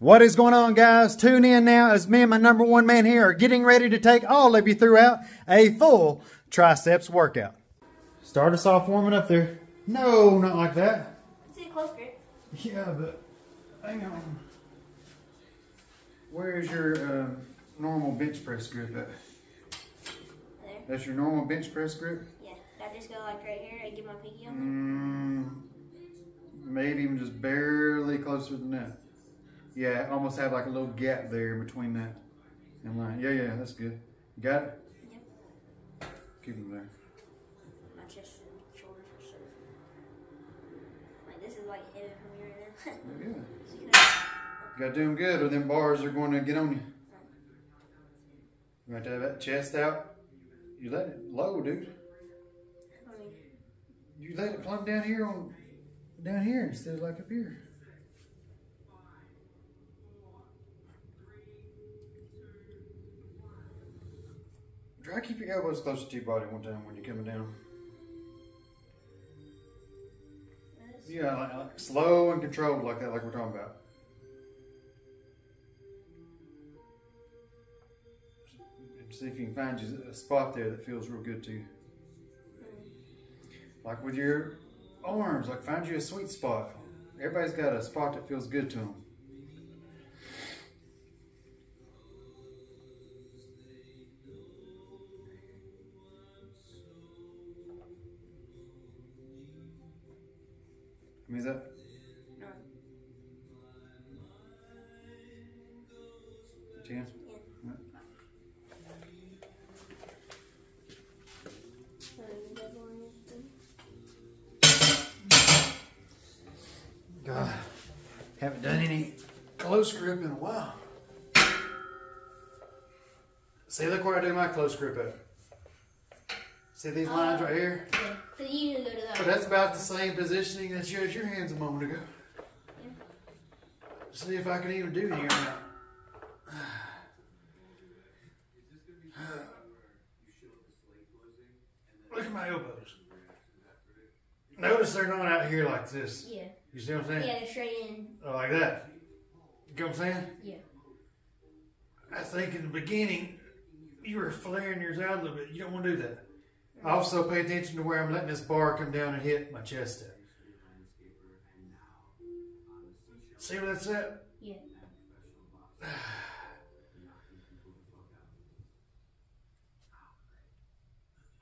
What is going on, guys? Tune in now as me and my number one man here are getting ready to take all of you throughout a full triceps workout. Start us off warming up there. No, not like that. Let's see a close grip. Yeah, but hang on. Where is your normal bench press grip at? There. That's your normal bench press grip? Yeah. I just go like right here and get my pinky on there? Maybe even just barely closer than that. Yeah, almost have like a little gap there between that and line. Yeah, yeah, that's good. You got it? Yep. Keep them there. My chest and shoulders are so good. Like, this is like heaven for me right now. Yeah. You gotta do them good or them bars are going to get on you. You got to have that chest out. You let it low, dude. I mean, you let it plumb down here on down here instead of like up here. Try to keep your elbows closer to your body one time when you're coming down. Yeah, like slow and controlled like that, like we're talking about. See if you can find you a spot there that feels real good to you. Like with your arms, like find you a sweet spot. Everybody's got a spot that feels good to them. Means that? No. 10? Yeah. Right. God, haven't done any close grip in a while. See, look where I do my close grip at. See these lines right here? Yeah. But that's about the same positioning that you had your hands a moment ago. Yeah. See if I can even do any or not. Look at my elbows. Notice they're not out here like this. Yeah. You see what I'm saying? Yeah, they're straight in. Oh, like that. You know what I'm saying? Yeah. I think in the beginning, you were flaring yours out a little bit. You don't want to do that. I also pay attention to where I'm letting this bar come down and hit my chest at. See where that's at? Yeah.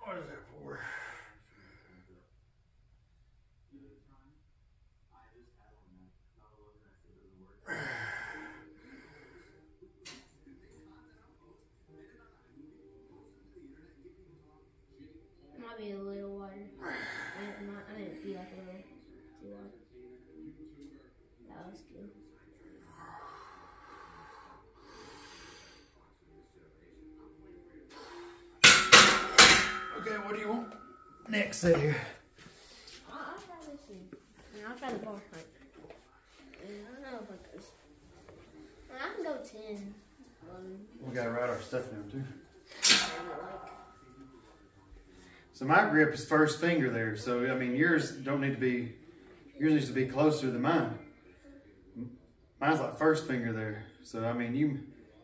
What is that for? Be a little water. I didn't feel like a little too water. That was good. Okay, what do you want next set here? I'll try this thing. And I'll try the bar hunt. I don't know if it goes. I can go 10. We gotta write our stuff down too. So my grip is first finger there. So I mean, yours don't need to be. Yours needs to be closer than mine. Mine's like first finger there. So I mean, you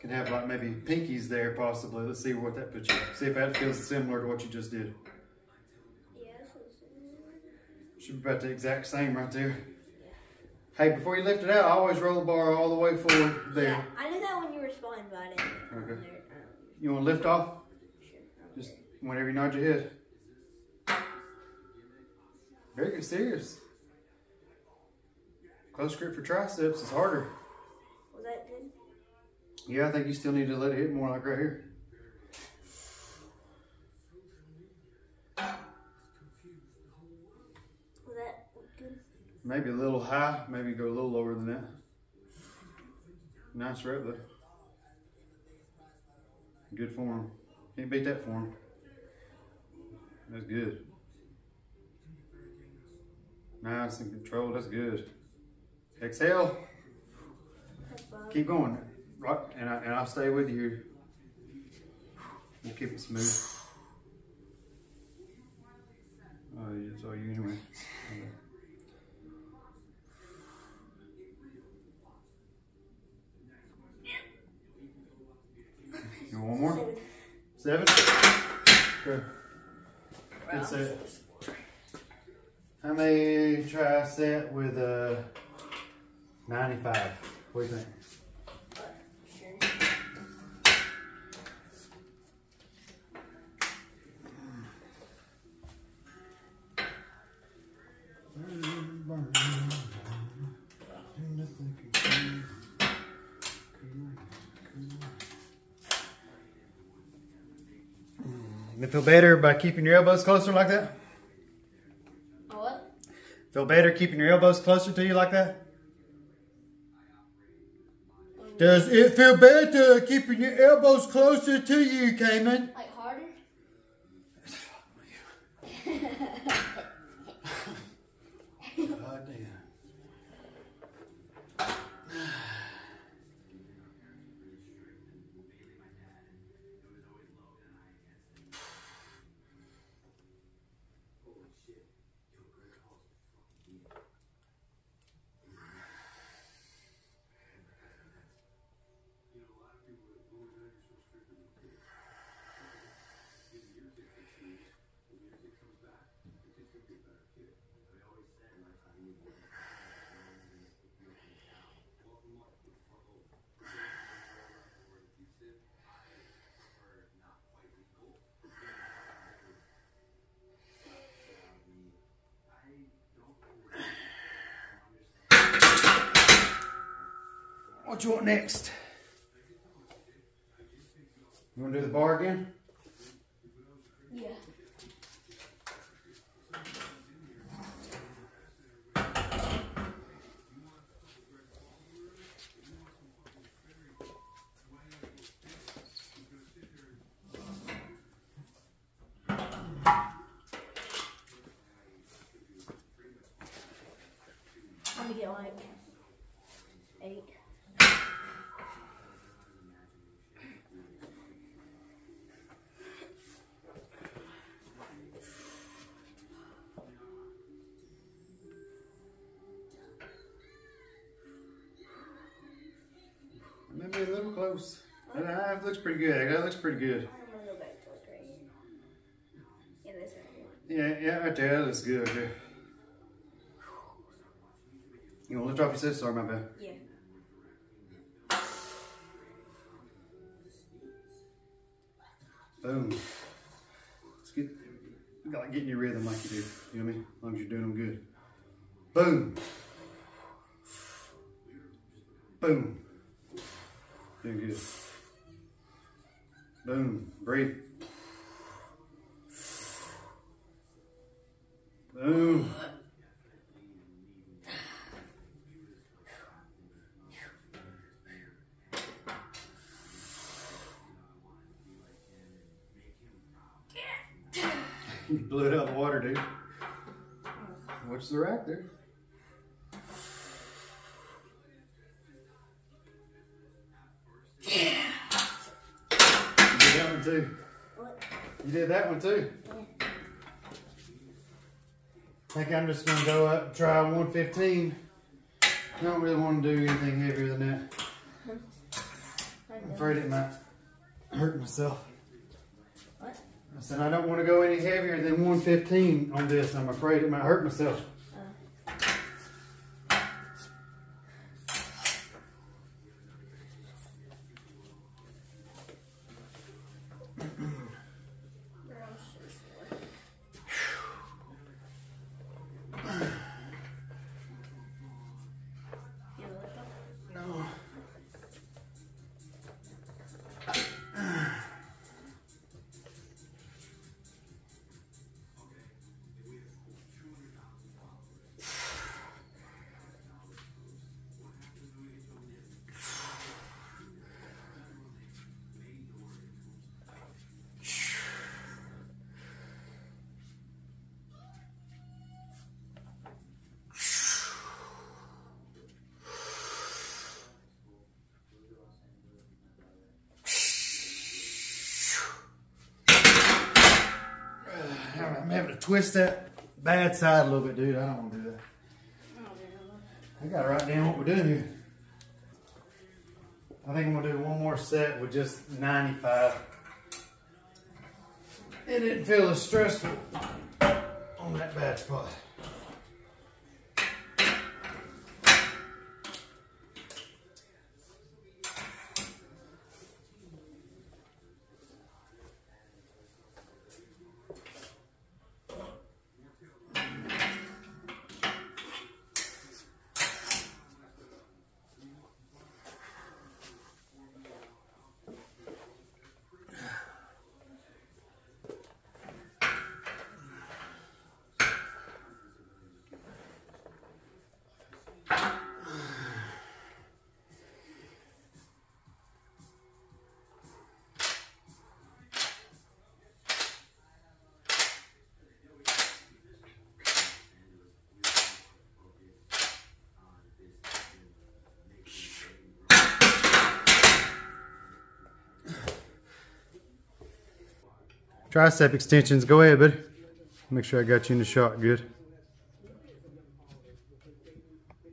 can have like maybe pinkies there possibly. Let's see what that puts you. See if that feels similar to what you just did. Yeah, that feels similar. Should be about the exact same right there. Yeah. Hey, before you lift it out, I always roll the bar all the way forward there. Yeah, I did that when you were spawning, but I didn't. Okay. You want to lift off? Sure. Just whenever you nod your head. Very good, serious. Close grip for triceps is harder. Was that good? Yeah, I think you still need to let it hit more like right here. Was that good? Maybe a little high, maybe go a little lower than that. Nice rep though. Good form. Can't beat that form. That's good. Nice and controlled, that's good. Exhale. Keep going. Right, and I'll stay with you. We'll keep it smooth. Oh, it's all you anyway. Okay. 7. Good. Good set. I may try a set with a 95. What do you think? You feel better by keeping your elbows closer like that? What? Feel better keeping your elbows closer to you like that? Does it feel better keeping your elbows closer to you, Cayman? Like harder? God damn. What do you want next? You want to do the bar again? Yeah. I'm going to get like 8. Maybe a little close. Okay. That looks pretty good. That looks pretty good. I'm gonna go back to it right here. Yeah, that's right. Yeah, right there. That looks good right there. You want to lift off your sister? Sorry, my bad. Yeah. Boom. It's good. You gotta get in your rhythm like you do. You know what I mean? As long as you're doing them good. Boom. Boom. Doing good. Boom. Breathe. Boom. You blew it out of the water, dude. Watch the rack there. Too. What? You did that one too. Yeah. I think I'm just going to go up and try 115. I don't really want to do anything heavier than that. I'm afraid it might hurt myself. What? I said I don't want to go any heavier than 115 on this. I'm afraid it might hurt myself. I'm having to twist that bad side a little bit, dude. I don't want to do that. I gotta write down what we're doing here. I think I'm gonna do one more set with just 95. It didn't feel as stressful on that batch pot. Tricep extensions, go ahead, buddy. Make sure I got you in the shot good.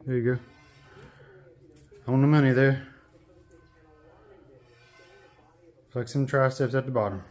There you go. On the money there. Flex some triceps at the bottom.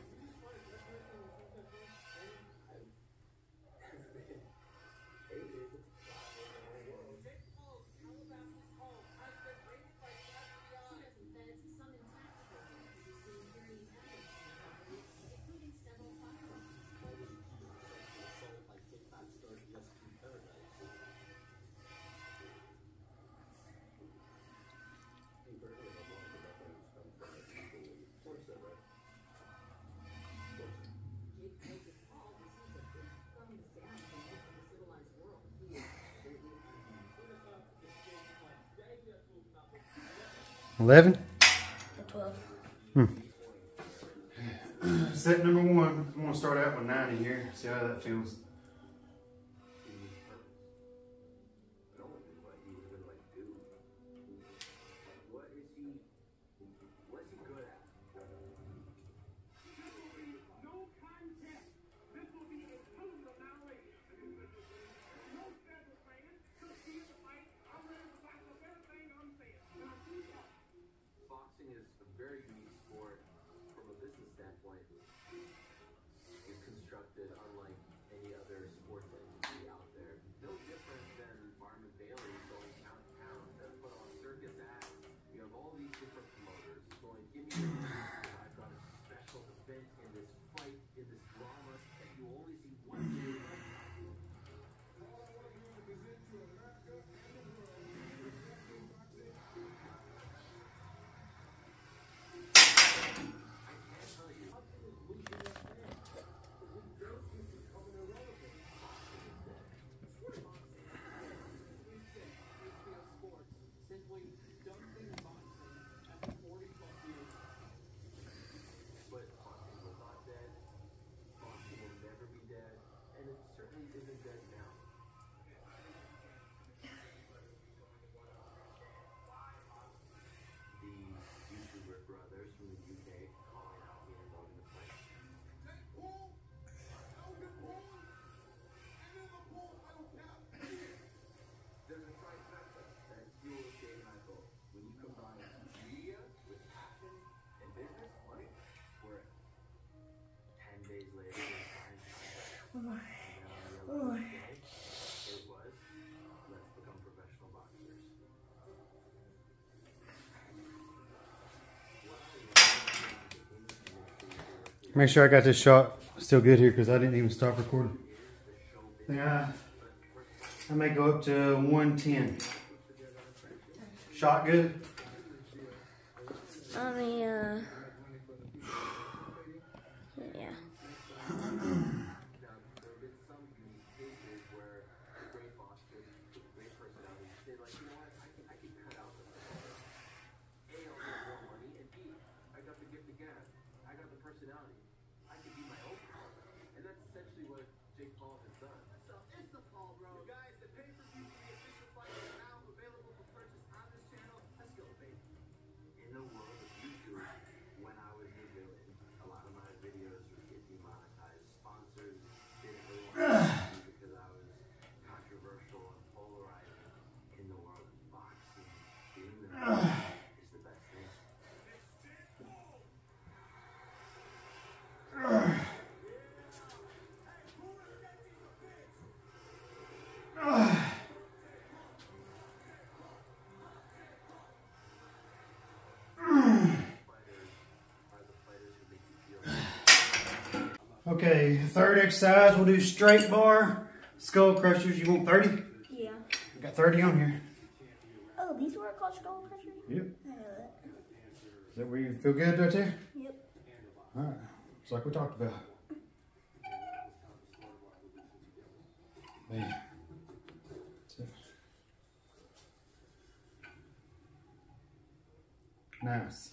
Eleven? 12. Set number one, I'm gonna start out with 90 here, see how that feels. Make sure I got this shot still good here because I didn't even stop recording. Yeah, I may go up to 110. Shot good? I mean, yeah. Okay, third exercise, we'll do straight bar skull crushers. You want 30? Yeah. I got 30 on here. Oh, these were called skull crushers? Yep. I know that. Is that where you feel good right there? Yep. All right, just like we talked about. Man. Nice.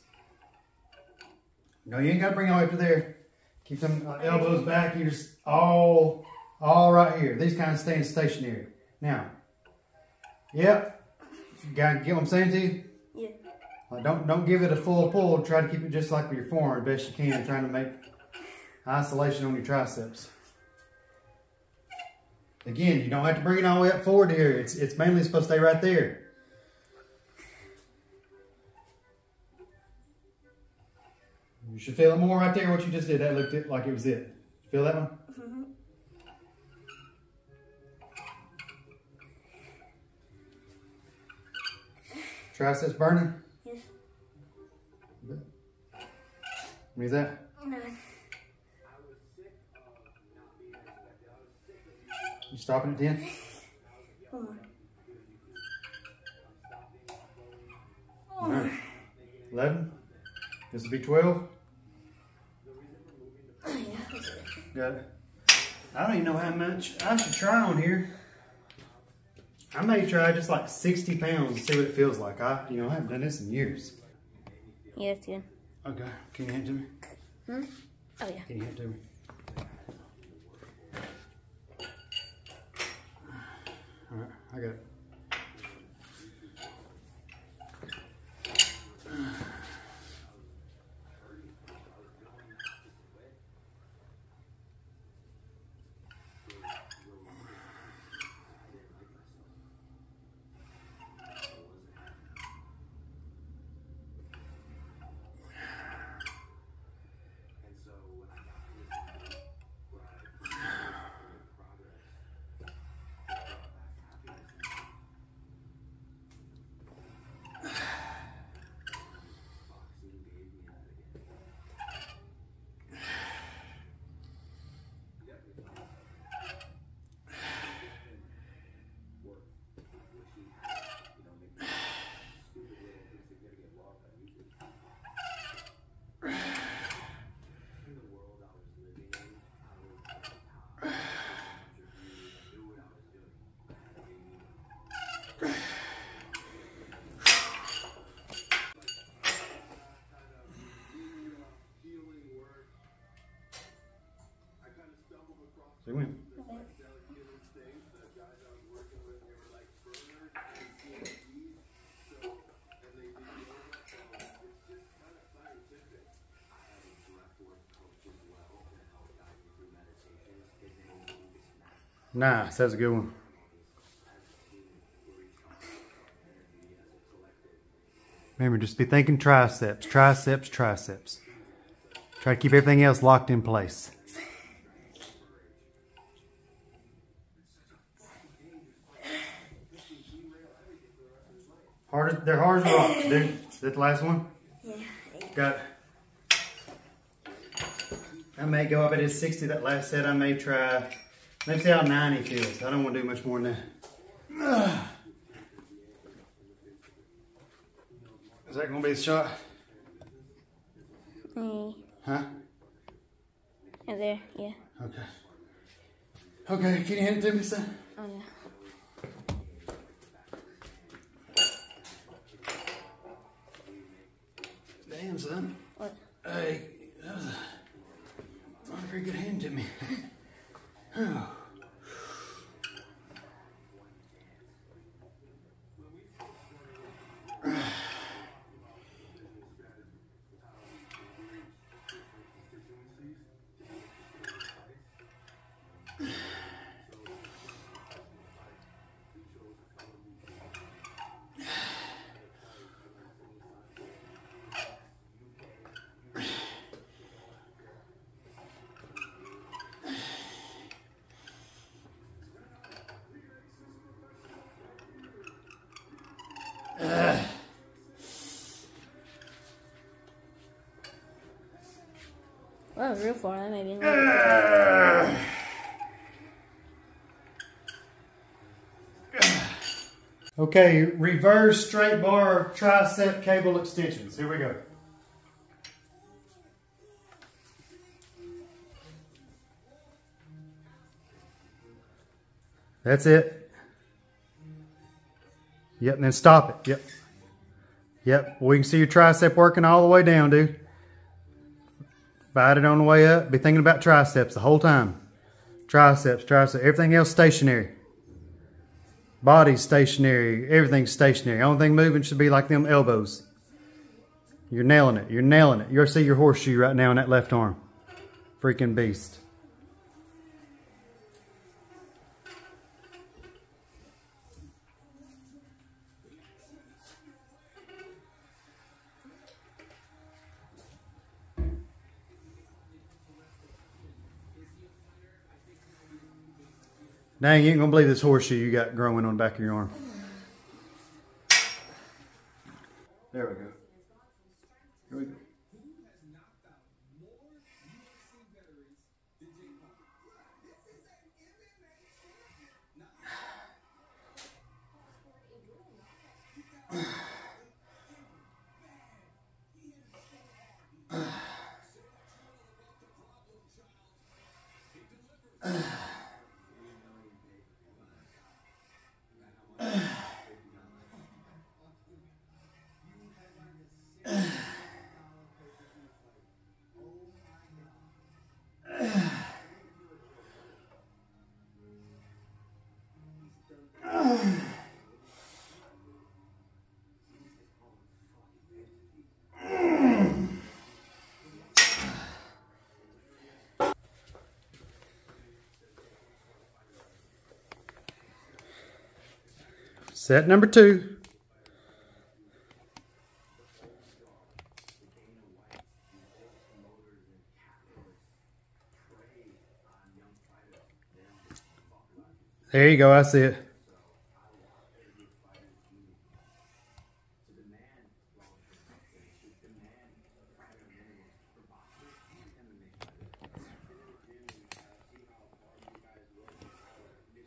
No, you ain't got to bring it all the way up to there. Keep them elbows back. You're just all right here. These kind of staying stationary. Now, yep. You got, get what I'm saying to you? Yeah. Like don't give it a full pull. Try to keep it just like with your forearm best you can. Trying to make isolation on your triceps. Again, you don't have to bring it all the way up forward here. It's mainly supposed to stay right there. You should feel it more right there, what you just did. That looked like it was it. Feel that one? Mm-hmm. Triceps burning? Yes. What is that? No. You stopping at 10? Oh. All right. 11? This would be 12? Got it. I don't even know how much I should try on here. I may try just like 60 pounds and see what it feels like. I haven't done this in years. Yeah, it's good. Okay, can you hand it to me? Hmm? Oh yeah. Can you hand it to me? All right, I got it. They win. Okay. Nice, that's a good one. Remember, just be thinking triceps, triceps, triceps. Try to keep everything else locked in place. Hard, they're hard as a rock. Is that the last one? Yeah. Got it. I may go up at his 60 that last set. I may try, let's see how 90 feels. I don't want to do much more than that. Is that going to be the shot? Mm. Huh? Right there, yeah. Okay. Okay, can you hand it to me, son? Oh, yeah. Damn, son. What? Hey, that was not a very good hand to me. Oh. Well, root for him, maybe. Okay, reverse straight bar tricep cable extensions. Here we go. That's it. Yep, and then stop it. Yep. Yep, well, you can see your tricep working all the way down, dude. Fight it on the way up. Be thinking about triceps the whole time. Triceps, triceps, everything else stationary. Body's stationary, everything's stationary. Only thing moving should be like them elbows. You're nailing it, you're nailing it. You see your horseshoe right now in that left arm. Freaking beast. Dang, you ain't gonna believe this horseshoe you got growing on the back of your arm. There we go. Here we go. Set number 2. There you go, I see it.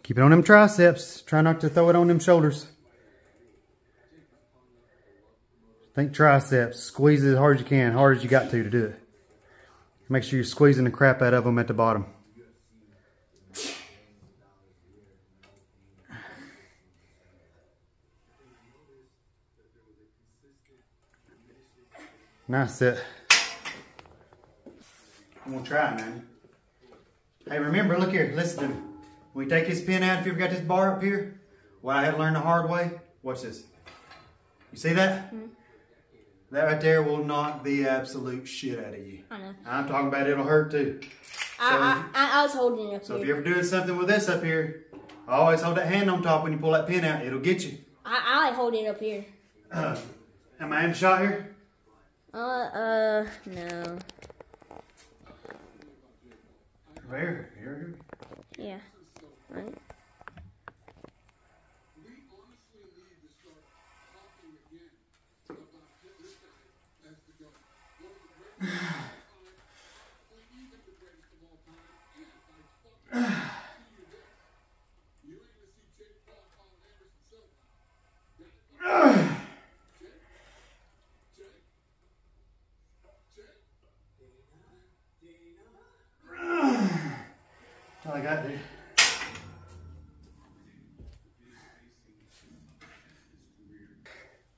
Keep it on them triceps. Try not to throw it on them shoulders. Think triceps. Squeeze it as hard as you can, hard as you got to do it. Make sure you're squeezing the crap out of them at the bottom. Nice set. I'm gonna try it, man. Hey, remember, look here, listen to me. When you take this pin out, if you ever got this bar up here, well, I had to learn the hard way. Watch this. You see that? Mm-hmm. That right there will knock the absolute shit out of you. I know. I'm talking about it'll hurt too. I was holding it up here. So if you're ever doing something with this up here, always hold that hand on top when you pull that pin out. It'll get you. I like holding it up here. Am I in the shot here? No. Where? Here? Yeah. Right. All I got there.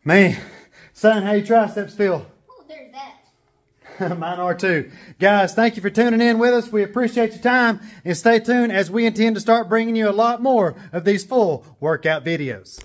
Man, son, how your triceps feel? Oh, there's that. Mine are too. Guys, thank you for tuning in with us. We appreciate your time, and stay tuned as we intend to start bringing you a lot more of these full workout videos.